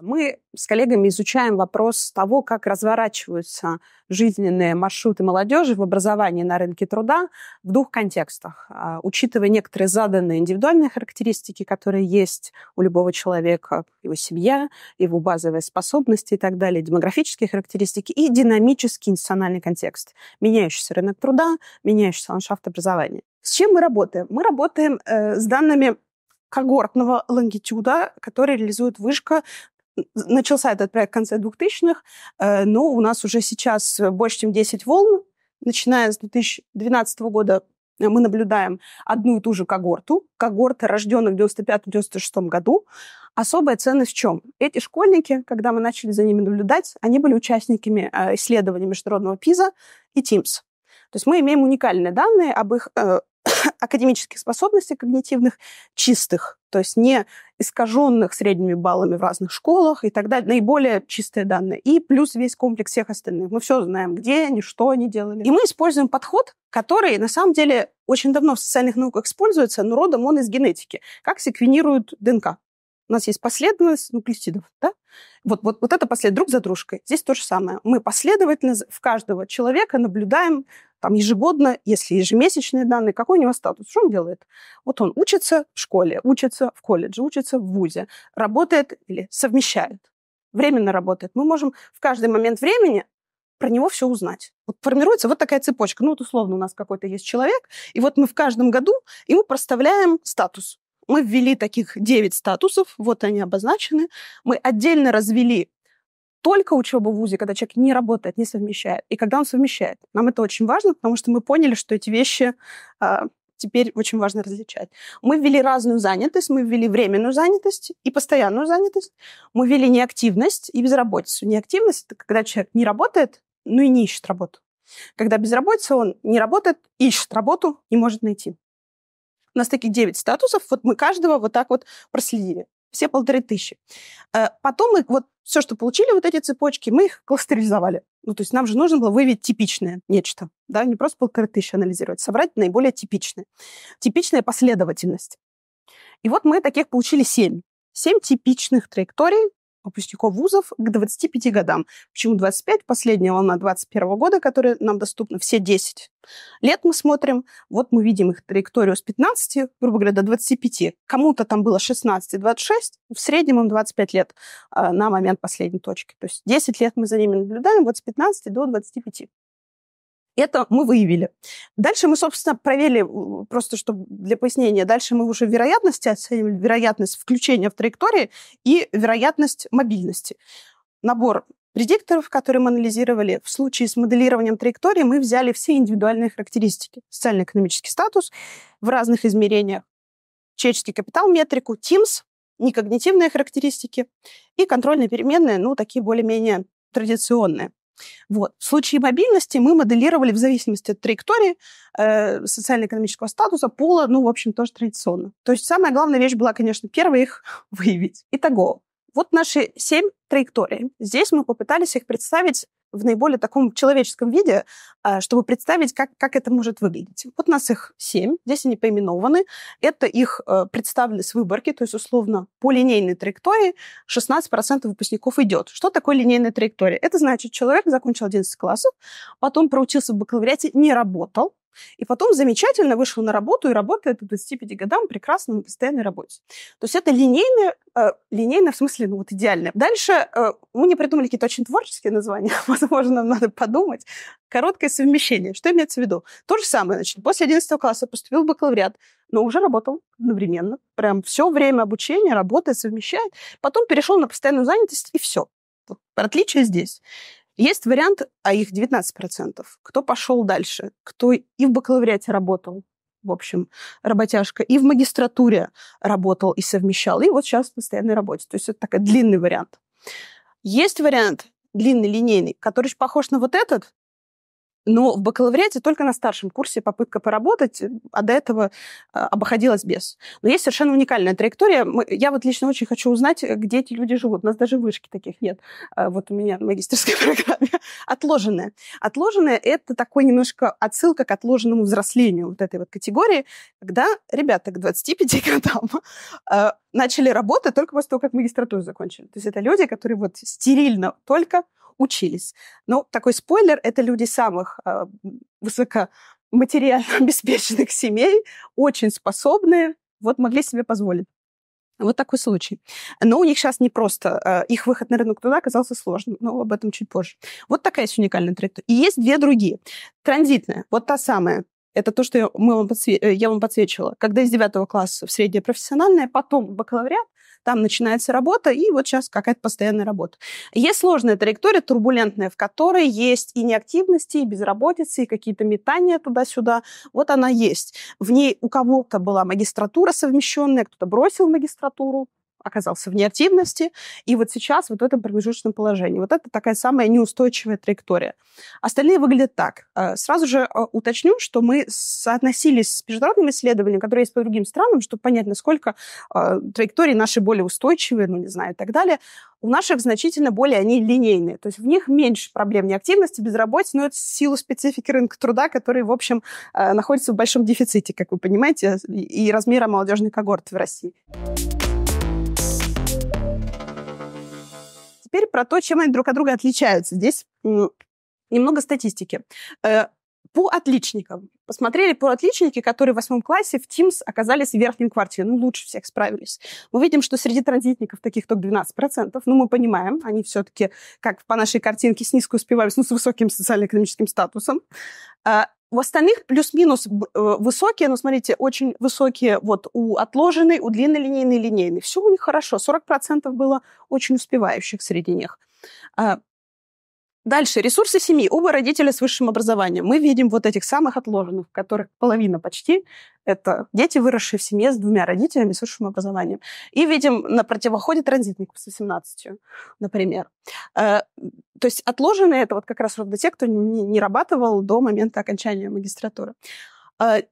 Мы с коллегами изучаем вопрос того, как разворачиваются жизненные маршруты молодежи в образовании на рынке труда в двух контекстах, учитывая некоторые заданные индивидуальные характеристики, которые есть у любого человека, его семья, его базовые способности и так далее, демографические характеристики и динамический институциональный контекст, меняющийся рынок труда, меняющийся ландшафт образования. С чем мы работаем? Мы работаем с данными когортного лонгитюда, который реализует вышка. Начался этот проект в конце 2000-х, но у нас уже сейчас больше, чем 10 волн. Начиная с 2012 года мы наблюдаем одну и ту же когорту. Когорты, рожденных в 1995-1996 году. Особая ценность в чем? Эти школьники, когда мы начали за ними наблюдать, они были участниками исследований международного PISA и TIMSS. То есть мы имеем уникальные данные об их академических способностей когнитивных чистых, то есть не искаженных средними баллами в разных школах и так далее, наиболее чистые данные. И плюс весь комплекс всех остальных. Мы все знаем, где они, что они делали. И мы используем подход, который на самом деле очень давно в социальных науках используется, но родом он из генетики. Как секвенируют ДНК? У нас есть последовательность нуклеотидов, да? Вот это последовательность друг за дружкой. Здесь то же самое. Мы последовательно в каждого человека наблюдаем там ежегодно, если ежемесячные данные, какой у него статус, что он делает. Вот он учится в школе, учится в колледже, учится в вузе, работает или совмещает, временно работает. Мы можем в каждый момент времени про него все узнать. Вот формируется вот такая цепочка. Ну вот условно у нас какой-то есть человек, и вот мы в каждом году ему проставляем статус. Мы ввели таких 9 статусов, вот они обозначены. Мы отдельно развели только учебу в ВУЗе, когда человек не работает, не совмещает, и когда он совмещает. Нам это очень важно, потому что мы поняли, что эти вещи теперь очень важно различать. Мы ввели разную занятость, мы ввели временную занятость и постоянную занятость. Мы ввели неактивность и безработицу. Неактивность – это когда человек не работает, но и не ищет работу. Когда безработица, он не работает, ищет работу, не может найти. У нас таких 9 статусов, вот мы каждого вот так вот проследили. Все 1500. Потом мы вот все, что получили, вот эти цепочки, мы их кластеризовали. Ну, то есть нам же нужно было выявить типичное нечто, да, не просто 1500 анализировать, собрать наиболее типичное. Типичная последовательность. И вот мы таких получили 7. 7 типичных траекторий выпускников вузов к 25 годам. Почему 25? Последняя волна 2021 года, которая нам доступна, все 10 лет мы смотрим. Вот мы видим их траекторию с 15, грубо говоря, до 25. Кому-то там было 16-26, в среднем им 25 лет на момент последней точки. То есть 10 лет мы за ними наблюдаем, вот с 15 до 25. Это мы выявили. Дальше мы, собственно, проверили, просто чтобы для пояснения, дальше мы уже вероятности оценивали, вероятность включения в траектории и вероятность мобильности. Набор предикторов, которые мы анализировали, в случае с моделированием траектории мы взяли все индивидуальные характеристики. Социально-экономический статус в разных измерениях, человеческий капитал, метрику, TIMSS, некогнитивные характеристики и контрольные переменные, ну, такие более-менее традиционные. Вот. В случае мобильности мы моделировали в зависимости от траектории социально-экономического статуса, пола, ну, в общем, тоже традиционно. То есть самая главная вещь была, конечно, первая их выявить. Итого, вот наши 7 траекторий. Здесь мы попытались их представить в наиболее таком человеческом виде, чтобы представить, как это может выглядеть. Вот у нас их 7, здесь они поименованы. Это их представлены с выборки, то есть, условно, по линейной траектории 16% выпускников идет. Что такое линейная траектория? Это значит, человек закончил 11 классов, потом проучился в бакалавриате, не работал, и потом замечательно вышел на работу и работает к 25 годам прекрасно на постоянной работе. То есть это линейно в смысле, ну вот идеально. Дальше мы не придумали какие-то очень творческие названия, возможно, нам надо подумать. Короткое совмещение. Что имеется в виду? То же самое, значит, после 11 класса поступил в бакалавриат, но уже работал одновременно. Прям все время обучения работает, совмещает. Потом перешел на постоянную занятость, и все. Вот отличие здесь. Есть вариант, а их 19%. Кто пошел дальше, кто и в бакалавриате работал, в общем, работяжка, и в магистратуре работал и совмещал, и вот сейчас в постоянной работе. То есть это такой длинный вариант. Есть вариант длинный, линейный, который похож на вот этот, Но в бакалавриате только на старшем курсе попытка поработать, а до этого обходилась без. Но есть совершенно уникальная траектория. Я вот лично очень хочу узнать, где эти люди живут. У нас даже вышки таких нет. Вот у меня в магистерской программе. Отложенное. Отложенное – это такой немножко отсылка к отложенному взрослению вот этой вот категории, когда ребята к 25 годам начали работать только после того, как магистратуру закончили. То есть это люди, которые вот стерильно только учились. Но такой спойлер – это люди самых высокоматериально обеспеченных семей, очень способные, вот могли себе позволить. Вот такой случай. Но у них сейчас не просто. Их выход на рынок труда оказался сложным, но об этом чуть позже. Вот такая есть уникальная траектория. И есть две другие. Транзитная, вот та самая. Это то, что я вам подсвечивала. Когда из 9 класса в среднее профессиональное, потом бакалавриат, там начинается работа, и вот сейчас какая-то постоянная работа. Есть сложная траектория, турбулентная, в которой есть и неактивность, и безработица, и какие-то метания туда-сюда. Вот она есть. В ней у кого-то была магистратура совмещенная, кто-то бросил магистратуру, оказался в неактивности, и вот сейчас вот в этом промежуточном положении. Вот это такая самая неустойчивая траектория. Остальные выглядят так. Сразу же уточню, что мы соотносились с международными исследованиями, которые есть по другим странам, чтобы понять, насколько траектории наши более устойчивые, ну, не знаю, и так далее. У наших значительно более они линейные. То есть в них меньше проблем неактивности, безработицы, но это в силу специфики рынка труда, который, в общем, находится в большом дефиците, как вы понимаете, и размера молодежной когорты в России. Теперь про то, чем они друг от друга отличаются. Здесь немного статистики. По отличникам. Посмотрели по отличникам, которые в 8 классе в TIMSS оказались в верхнем квартире. Ну, лучше всех справились. Мы видим, что среди транзитников таких только 12%. Ну, мы понимаем, они все-таки, как по нашей картинке, с низкой успеваемостью, ну, с высоким социально-экономическим статусом. У остальных плюс-минус высокие, но, смотрите, очень высокие вот у отложенной, у длиннолинейной, линейной. Все у них хорошо. 40% было очень успевающих среди них. Дальше. Ресурсы семьи. Оба родителя с высшим образованием. Мы видим вот этих самых отложенных, которых половина почти. Это дети, выросшие в семье с двумя родителями с высшим образованием. И видим на противоходе транзитников с 18, например. То есть отложенные – это вот как раз вот те, кто не работал до момента окончания магистратуры.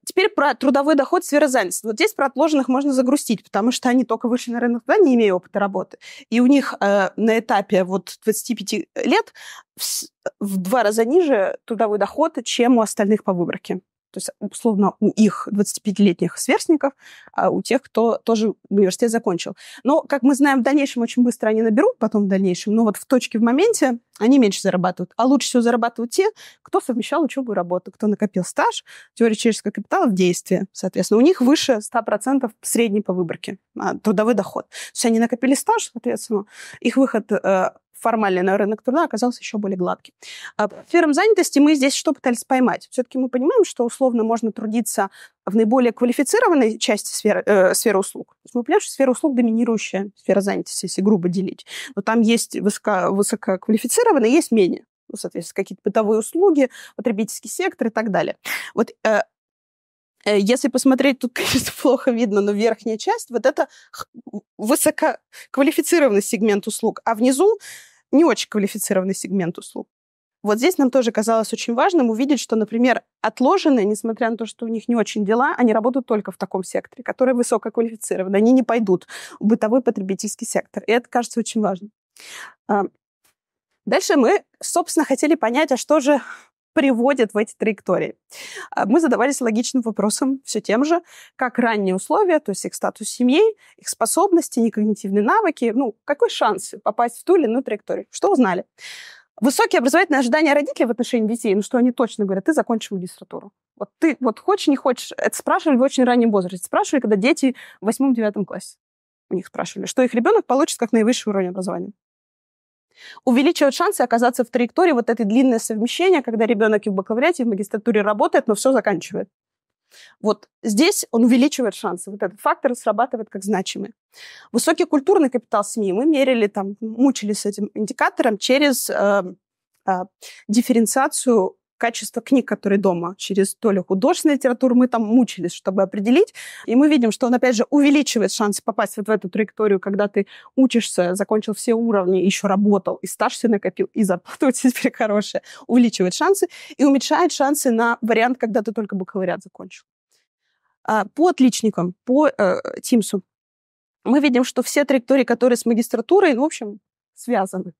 Теперь про трудовой доход в сфере занятости. Вот здесь про отложенных можно загрустить, потому что они только вышли на рынок труда, не имея опыта работы. И у них на этапе вот 25 лет в 2 раза ниже трудовой доход, чем у остальных по выборке. То есть, условно, у их 25-летних сверстников, а у тех, кто тоже университет закончил. Но, как мы знаем, в дальнейшем очень быстро они наберут потом в дальнейшем, но вот в точке, в моменте они меньше зарабатывают. А лучше всего зарабатывают те, кто совмещал учебу и работу, кто накопил стаж, теория человеческого капитала в действии. Соответственно, у них выше 100% средний по выборке трудовой доход. То есть они накопили стаж, соответственно, их выход... формально на рынок труда оказался еще более гладким. По сферам занятости мы здесь что пытались поймать? Все-таки мы понимаем, что условно можно трудиться в наиболее квалифицированной части сферы услуг. Мы понимаем, что сфера услуг доминирующая сфера занятости, если грубо делить. Но там есть высококвалифицированные, есть менее. Ну, соответственно, какие-то бытовые услуги, потребительский сектор и так далее. Вот... Если посмотреть, тут, конечно, плохо видно, но верхняя часть, вот это высококвалифицированный сегмент услуг, а внизу не очень квалифицированный сегмент услуг. Вот здесь нам тоже казалось очень важным увидеть, что, например, отложенные, несмотря на то, что у них не очень дела, они работают только в таком секторе, который высококвалифицирован, они не пойдут в бытовой потребительский сектор. И это, кажется, очень важно. Дальше мы, собственно, хотели понять, а что же... приводят в эти траектории. Мы задавались логичным вопросом все тем же, как ранние условия, то есть их статус семьи, их способности, некогнитивные навыки, ну, какой шанс попасть в ту или иную траекторию? Что узнали? Высокие образовательные ожидания родителей в отношении детей, ну, что они точно говорят, ты закончишь магистратуру. Вот ты вот хочешь, не хочешь. Это спрашивали в очень раннем возрасте. Спрашивали, когда дети в 8-9 классе. У них спрашивали, что их ребенок получит как наивысший уровень образования. Увеличивают шансы оказаться в траектории вот это длинное совмещение, когда ребенок и в бакалавриате, и в магистратуре работает, но все заканчивает. Вот здесь он увеличивает шансы. Вот этот фактор срабатывает как значимый. Высокий культурный капитал семьи. Мы мерили, там, мучились с этим индикатором через дифференциацию качество книг, которые дома, через то ли художественную литературу, мы там мучились, чтобы определить. И мы видим, что он, опять же, увеличивает шансы попасть вот в эту траекторию, когда ты учишься, закончил все уровни, еще работал, и стаж все накопил, и зарплата у тебя теперь хорошая. Увеличивает шансы и уменьшает шансы на вариант, когда ты только бакалавриат закончил. По отличникам, по TIMSS, мы видим, что все траектории, которые с магистратурой, в общем, связаны.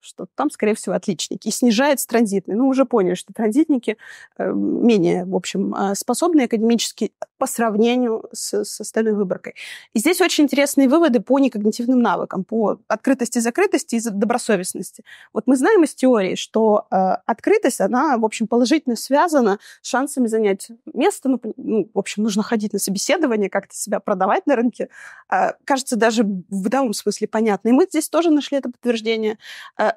Что там, скорее всего, отличники. И снижается транзитный. Ну, уже поняли, что транзитники менее, в общем, способны академически по сравнению с остальной выборкой. И здесь очень интересные выводы по некогнитивным навыкам, по открытости, закрытости и добросовестности. Вот мы знаем из теории, что открытость, она, в общем, положительно связана с шансами занять место. Ну, в общем, нужно ходить на собеседование, как-то себя продавать на рынке. Кажется, даже в бытовом смысле понятно. И мы здесь тоже нашли это подтверждение.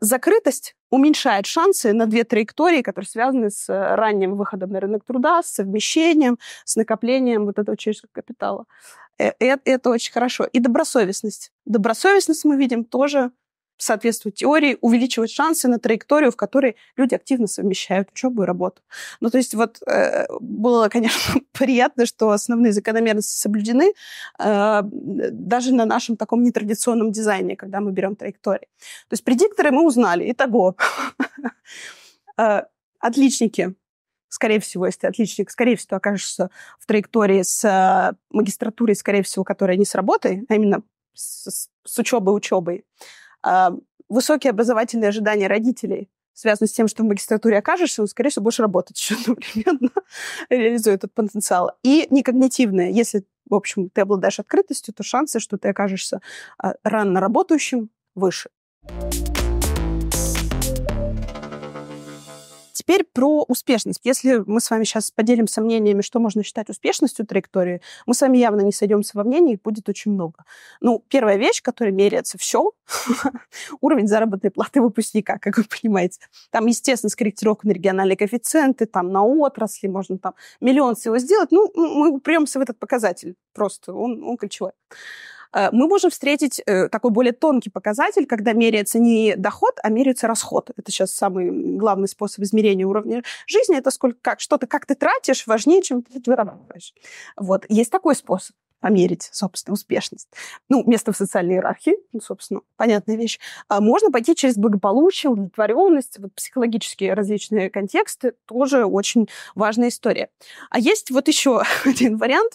Закрытость уменьшает шансы на две траектории, которые связаны с ранним выходом на рынок труда, с совмещением, с накоплением вот этого человеческого капитала. Это очень хорошо. И добросовестность. Добросовестность, мы видим, тоже соответствует теории, увеличивает шансы на траекторию, в которой люди активно совмещают учебу и работу. Ну, то есть вот было, конечно, приятно, что основные закономерности соблюдены даже на нашем таком нетрадиционном дизайне, когда мы берем траектории. То есть предикторы мы узнали. Итого. Отличники. Скорее всего, если ты отличник, скорее всего, окажешься в траектории с магистратурой, скорее всего, которая не с работой, а именно с учебой. Высокие образовательные ожидания родителей связаны с тем, что в магистратуре окажешься, но, скорее всего, будешь работать еще одновременно, реализуя этот потенциал. И некогнитивное. Если, в общем, ты обладаешь открытостью, то шансы, что ты окажешься рано работающим, выше. Теперь про успешность. Если мы с вами сейчас поделим сомнениями, что можно считать успешностью траектории, мы с вами явно не сойдемся во мнении, их будет очень много. Ну, первая вещь, которая меряется, все, уровень заработной платы выпускника, как вы понимаете. Там, естественно, с корректировкой на региональные коэффициенты, там на отрасли, можно там миллион всего сделать. Ну, мы упремся в этот показатель просто, он ключевой. Мы можем встретить такой более тонкий показатель, когда меряется не доход, а меряется расход. Это сейчас самый главный способ измерения уровня жизни. Это сколько, как ты тратишь, важнее, чем ты вырабатываешь. Вот. Есть такой способ померить, собственно, успешность. Ну, место в социальной иерархии, ну, собственно, понятная вещь. Можно пойти через благополучие, удовлетворенность, вот психологические различные контексты. Тоже очень важная история. А есть вот еще один вариант.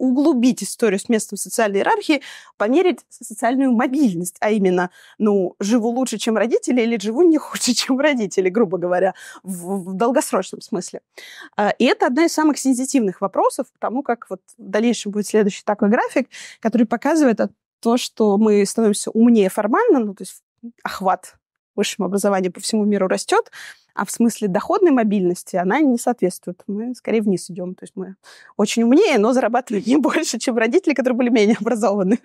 Углубить историю с местом социальной иерархии, померить социальную мобильность, а именно, ну, живу лучше, чем родители, или живу не хуже, чем родители, грубо говоря, в долгосрочном смысле. И это одна из самых сенситивных вопросов, потому как вот в дальнейшем будет следующий такой график, который показывает то, что мы становимся умнее формально, ну, то есть охват высшего образования по всему миру растет, а в смысле доходной мобильности она не соответствует. Мы скорее вниз идем. То есть мы очень умнее, но зарабатывали не больше, чем родители, которые были менее образованы.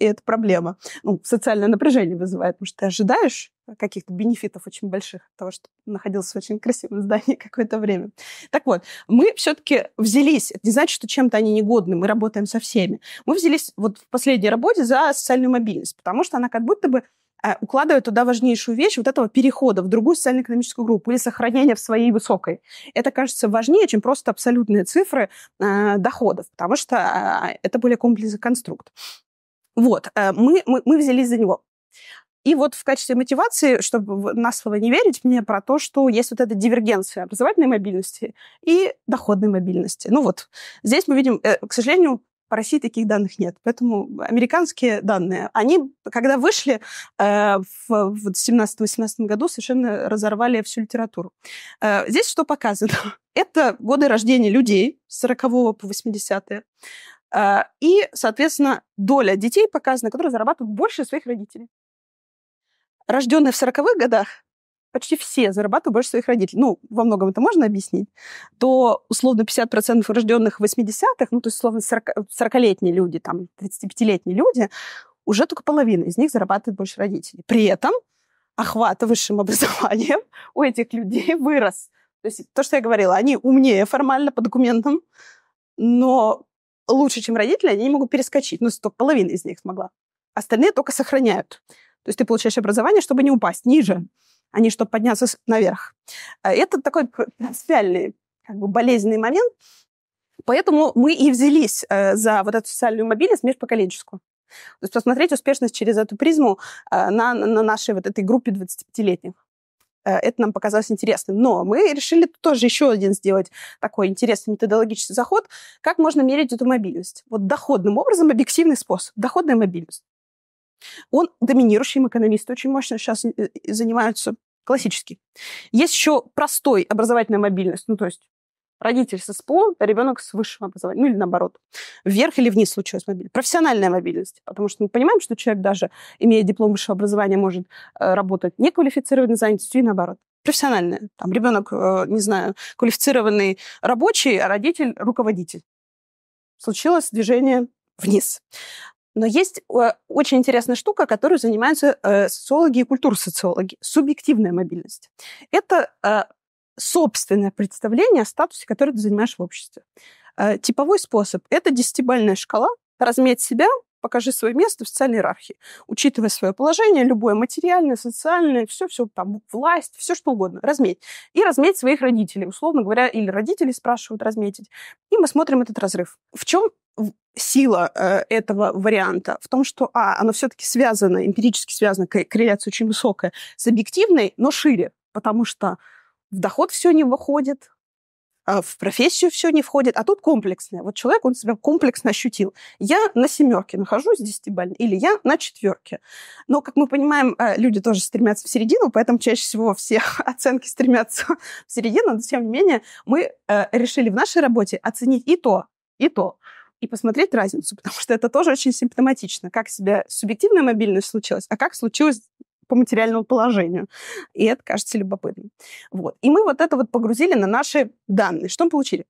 И это проблема. Ну, социальное напряжение вызывает, потому что ты ожидаешь каких-то бенефитов очень больших от того, что находился в очень красивом здании какое-то время. Так вот, мы все-таки взялись. Это не значит, что чем-то они негодны. Мы работаем со всеми. Мы взялись вот в последней работе за социальную мобильность, потому что она как будто бы укладывая туда важнейшую вещь вот этого перехода в другую социально-экономическую группу или сохранения в своей высокой. Это, кажется, важнее, чем просто абсолютные цифры доходов, потому что это более комплексный конструкт. Вот, мы взялись за него. И вот в качестве мотивации, чтобы на слово не верить мне, про то, что есть вот эта дивергенция образовательной мобильности и доходной мобильности. Ну вот, здесь мы видим, к сожалению, по России таких данных нет. Поэтому американские данные, они, когда вышли в 17-18 году, совершенно разорвали всю литературу. Здесь что показано? Это годы рождения людей с 40-го по 80-е. И, соответственно, доля детей показана, которые зарабатывают больше своих родителей. Рожденные в 40-х годах почти все зарабатывают больше своих родителей. Ну, во многом это можно объяснить. То, условно, 50% рожденных в 80-х, ну, то есть, условно, 40-летние люди, там, 35-летние люди, уже только половина из них зарабатывает больше родителей. При этом охват высшим образованием у этих людей вырос. То есть, то, что я говорила, они умнее формально по документам, но лучше, чем родители, они не могут перескочить. Ну, только половина из них смогла. Остальные только сохраняют. То есть ты получаешь образование, чтобы не упасть ниже. а не чтобы подняться наверх. Это такой принципиальный, как бы болезненный момент. Поэтому мы и взялись за вот эту социальную мобильность межпоколенческую. То есть посмотреть успешность через эту призму на нашей вот этой группе 25-летних. Это нам показалось интересным. Но мы решили тоже еще один сделать такой интересный методологический заход, как можно мерить эту мобильность. Вот доходным образом, объективный способ, доходная мобильность. Он доминирующий, экономисты очень мощно сейчас занимаются, классический. Есть еще простой образовательная мобильность, ну то есть родитель с СПО, ребенок с высшим образованием, ну или наоборот, вверх или вниз случилась мобильность. Профессиональная мобильность, потому что мы понимаем, что человек даже, имея диплом высшего образования, может работать неквалифицированной занятостью и наоборот. Профессиональная, там ребенок, не знаю, квалифицированный рабочий, а родитель руководитель. Случилось движение вниз. Но есть очень интересная штука, которой занимаются социологи и культуросоциологи. Субъективная мобильность. Это собственное представление о статусе, который ты занимаешь в обществе. Типовой способ – это 10-бальная шкала. Разметь себя, покажи свое место в социальной иерархии. Учитывая свое положение, любое материальное, социальное, все там, власть, все что угодно. Разметь. И разметь своих родителей, условно говоря, или родители спрашивают разметить. И мы смотрим этот разрыв. В чем сила этого варианта? В том, что, оно все-таки связано, эмпирически связано, корреляция очень высокая, с объективной, но шире, потому что в доход все не выходит, в профессию все не входит, а тут комплексное. Вот человек, он себя комплексно ощутил. Я на 7-ке нахожусь, 10-бальной, или я на 4-ке. Но, как мы понимаем, люди тоже стремятся в середину, поэтому чаще всего все оценки стремятся в середину, но, тем не менее, мы решили в нашей работе оценить и то, и то, и посмотреть разницу, потому что это тоже очень симптоматично, как себя субъективная мобильность случилась, а как случилось по материальному положению. И это кажется любопытным. Вот. И мы вот это вот погрузили на наши данные. Что мы получили?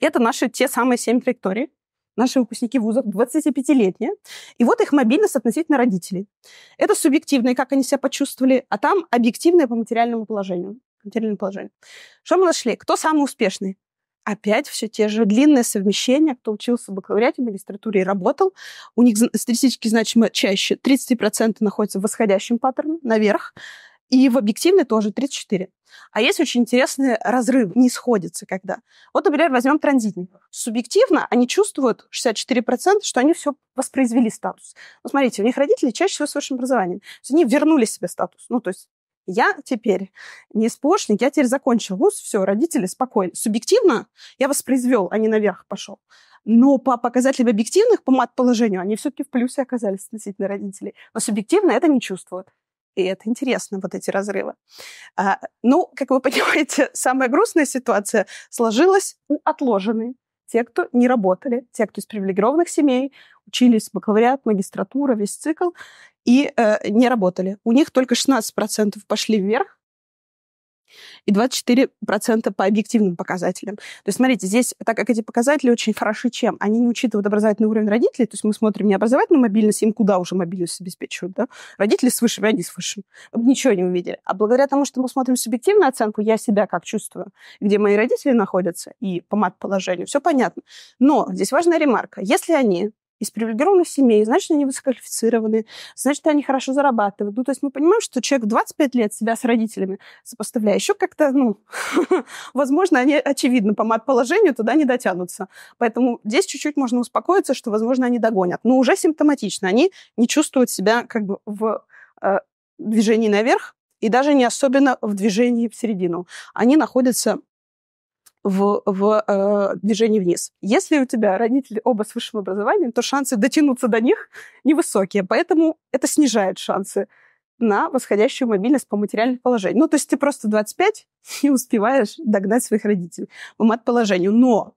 Это наши те самые 7 траекторий, наши выпускники вузов, 25-летние. И вот их мобильность относительно родителей. Это субъективные, как они себя почувствовали, а там объективное по материальному положению. Что мы нашли? Кто самый успешный? Опять все те же длинные совмещения. Кто учился в бакалавриате, в магистратуре и работал, у них статистически значимо чаще 33% находятся в восходящем паттерне, наверх, и в объективной тоже 34%. А есть очень интересный разрыв, не сходится когда. Вот, например, возьмем транзитников. Субъективно они чувствуют 64%, что они все воспроизвели статус. Но смотрите, у них родители чаще всего с высшим образованием. То есть они вернули себе статус. Ну, то есть я теперь не спошник, я теперь закончил вуз, все, родители спокойно. Субъективно я воспроизвел, а не наверх пошел. Но по показателям объективных, по мат-положению, они все-таки в плюсе оказались относительно родителей. Но субъективно это не чувствуют. И это интересно, вот эти разрывы. Как вы понимаете, самая грустная ситуация сложилась у отложенной. Те, кто не работали, те, кто из привилегированных семей, учились бакалавриат, магистратура, весь цикл, и не работали. У них только 16% пошли вверх и 24% по объективным показателям. То есть, смотрите, здесь, так как эти показатели очень хороши чем? Они не учитывают образовательный уровень родителей, то есть мы смотрим не образовательную мобильность, им куда уже мобильность обеспечивают, да? Родители с высшим, они с высшим. Мы ничего не увидели. А благодаря тому, что мы смотрим субъективную оценку, я себя как чувствую, где мои родители находятся, и по мат-положению, все понятно. Но здесь важная ремарка. Если они из привилегированных семей, значит, они высококвалифицированы, значит, они хорошо зарабатывают. Ну, то есть мы понимаем, что человек в 25 лет себя с родителями сопоставляя, еще как-то, возможно, они, очевидно, по мат-положению туда не дотянутся. Поэтому здесь чуть-чуть можно успокоиться, что, возможно, они догонят. Но уже симптоматично. Они не чувствуют себя как бы в движении наверх и даже не особенно в движении в середину. Они находятся в движении вниз. Если у тебя родители оба с высшим образованием, то шансы дотянуться до них невысокие, поэтому это снижает шансы на восходящую мобильность по материальному положению. Ну, то есть ты просто 25 и успеваешь догнать своих родителей по мат-положению, но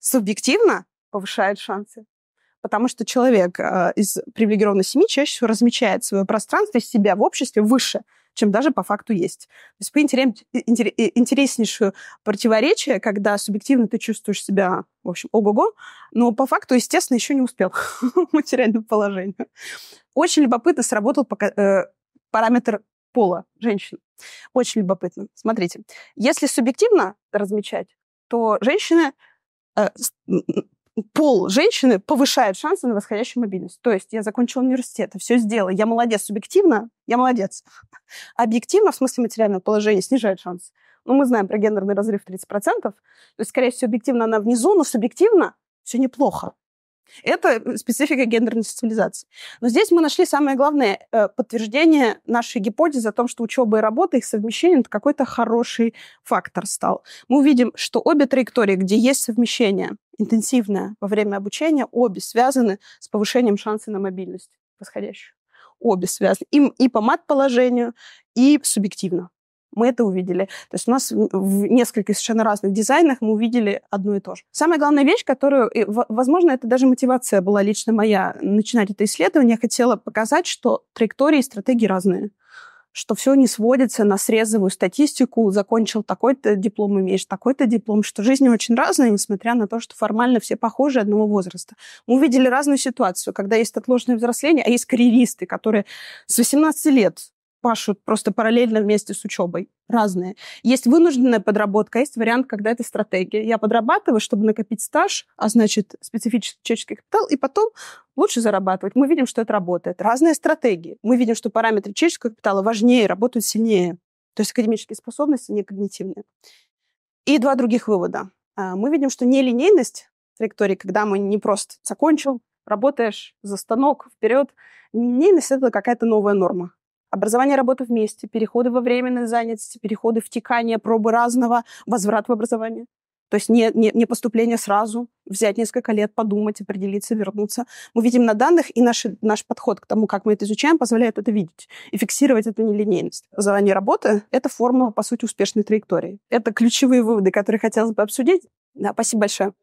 субъективно повышает шансы, потому что человек из привилегированной семьи чаще всего размечает свое пространство и себя в обществе выше, чем даже по факту есть. То есть интереснейшее противоречие, когда субъективно ты чувствуешь себя, в общем, ого-го, но по факту, естественно, еще не успел в материальном положении. Очень любопытно сработал параметр пола женщин. Очень любопытно. Смотрите, если субъективно размечать, то женщины пол женщины повышает шансы на восходящую мобильность. То есть я закончила университет, все сделала, я молодец субъективно, я молодец. Объективно, в смысле материального положения, снижает шанс. Ну, мы знаем про гендерный разрыв 30%. То есть, скорее всего, объективно она внизу, но субъективно все неплохо. Это специфика гендерной социализации. Но здесь мы нашли самое главное подтверждение нашей гипотезы о том, что учеба и работа, их совмещение – это какой-то хороший фактор стал. Мы увидим, что обе траектории, где есть совмещение интенсивное во время обучения, обе связаны с повышением шанса на мобильность восходящую. Обе связаны. И по мат-положению, и субъективно. Мы это увидели. То есть у нас в нескольких совершенно разных дизайнах мы увидели одно и то же. Самая главная вещь, которую... Возможно, это даже мотивация была лично моя начинать это исследование. Я хотела показать, что траектории и стратегии разные. Что все не сводится на срезовую статистику. Закончил такой-то диплом, имеешь такой-то диплом. Что жизни очень разные, несмотря на то, что формально все похожи одного возраста. Мы увидели разную ситуацию, когда есть отложенное взросление, а есть карьеристы, которые с 18 лет пашут просто параллельно вместе с учебой. Разные. Есть вынужденная подработка, есть вариант, когда это стратегия. Я подрабатываю, чтобы накопить стаж, а значит, специфический человеческий капитал, и потом лучше зарабатывать. Мы видим, что это работает. Разные стратегии. Мы видим, что параметры человеческого капитала важнее, работают сильнее. То есть академические способности, не когнитивные. И два других вывода. Мы видим, что нелинейность траектории, когда мы не просто закончил, работаешь за станок, вперед. Нелинейность – это какая-то новая норма. Образование, работа вместе, переходы во временные занятости, переходы, втекания, пробы разного, возврат в образование. То есть не поступление сразу, взять несколько лет, подумать, определиться, вернуться. Мы видим на данных, и наш подход к тому, как мы это изучаем, позволяет это видеть и фиксировать эту нелинейность. Образование, работа – это формула, по сути, успешной траектории. Это ключевые выводы, которые хотелось бы обсудить. Да, спасибо большое.